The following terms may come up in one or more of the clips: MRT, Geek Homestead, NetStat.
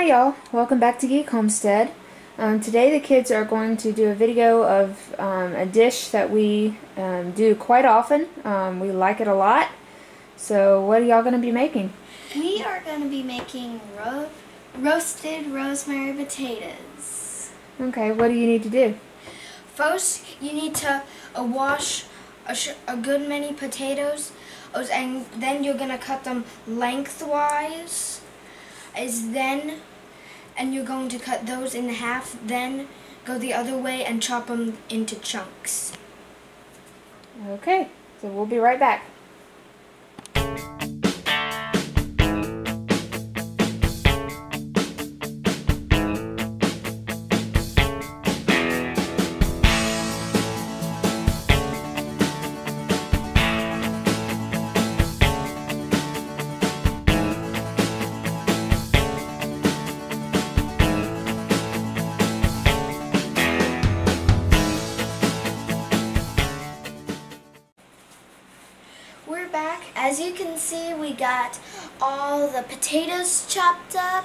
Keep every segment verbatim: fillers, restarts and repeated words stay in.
Hi y'all, welcome back to Geek Homestead. Um, today the kids are going to do a video of um, a dish that we um, do quite often. Um, we like it a lot. So what are y'all going to be making? We are going to be making ro roasted rosemary potatoes. Okay, what do you need to do? First, you need to uh, wash a, sh a good many potatoes, and then you're going to cut them lengthwise. Is then and you're going to cut those in half, then go the other way and chop them into chunks. Okay, so we'll be right back. We're back. As you can see, we got all the potatoes chopped up,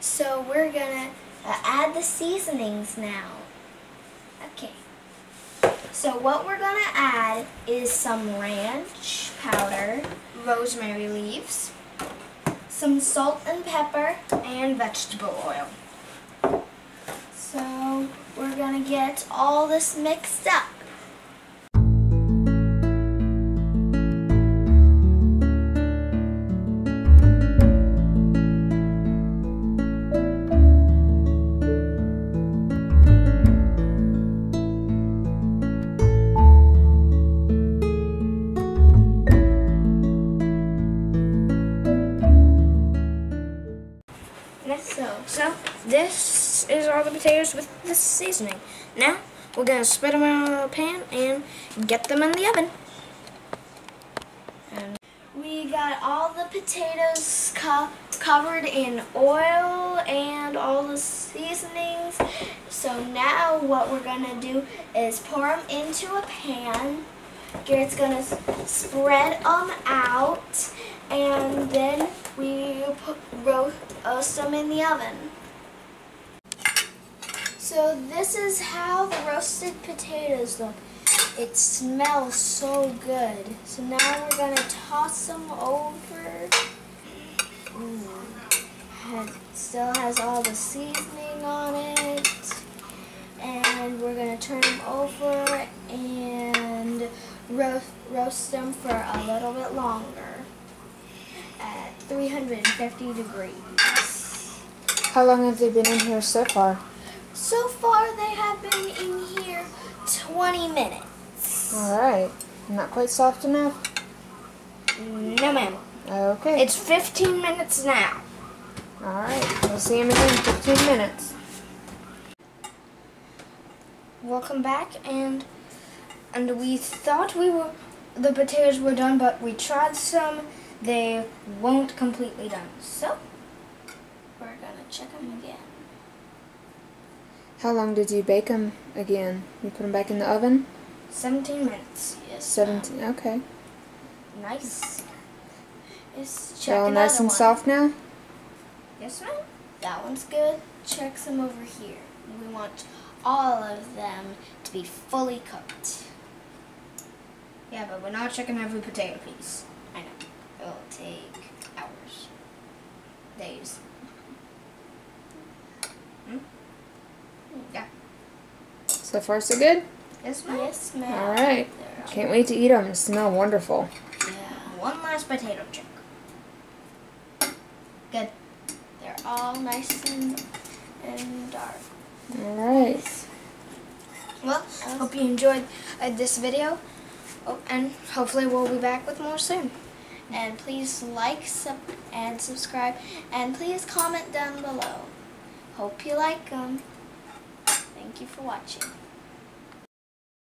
so we're gonna uh, add the seasonings now. Okay, so what we're gonna add is some ranch powder, rosemary leaves, some salt and pepper, and vegetable oil. So we're gonna get all this mixed up. So, this is all the potatoes with the seasoning. Now, we're going to spread them out on a pan and get them in the oven. And we got all the potatoes co covered in oil and all the seasonings. So now what we're going to do is pour them into a pan. Garrett's going to spread them out, and then we put roast them in the oven. So this is how the roasted potatoes look. It smells so good. So now we're going to toss them over. Ooh. It still has all the seasoning on it. And we're going to turn them over and ro roast them for a little bit longer. At three hundred fifty degrees. How long have they been in here so far? So far they have been in here twenty minutes. Alright. Not quite soft enough? No, ma'am. Okay. It's fifteen minutes now. Alright. We'll see them again in fifteen minutes. Welcome back, and and we thought we were the potatoes were done, but we tried some. They won't completely done, so we're gonna check them again. How long did you bake them again? You put them back in the oven? Seventeen minutes. Yes. Seventeen. Um, okay. Nice. Let's check. They're all nice and one. Soft now. Yes, ma'am. That one's good. Check some over here. We want all of them to be fully cooked. Yeah, but we're not checking every potato piece. I know. It'll take hours, days. Mm? Yeah. So far, so good? Yes, ma'am. Yes, ma'am. All right. Can't wait to eat them. They smell wonderful. Yeah. One last potato check. Good. They're all nice and, and dark. All right. Well, hope you enjoyed uh, this video, oh, and hopefully we'll be back with more soon. And please like sub and subscribe, and please comment down below. Hope you like them. Thank you for watching.